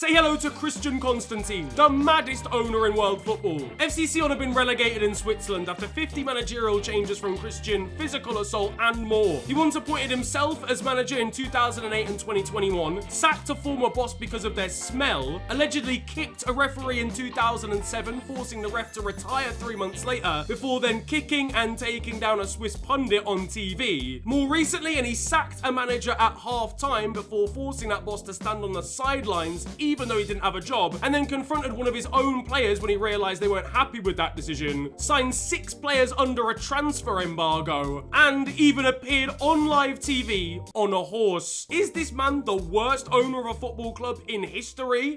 Say hello to Christian Constantine, the maddest owner in world football. FC Sion have been relegated in Switzerland after 50 managerial changes from Christian, physical assault and more. He once appointed himself as manager in 2008 and 2021, sacked a former boss because of their smell, allegedly kicked a referee in 2007, forcing the ref to retire 3 months later, before then kicking and taking down a Swiss pundit on TV. More recently, and he sacked a manager at half-time before forcing that boss to stand on the sidelines, even though he didn't have a job, and then confronted one of his own players when he realised they weren't happy with that decision, signed 6 players under a transfer embargo, and even appeared on live TV on a horse. Is this man the worst owner of a football club in history?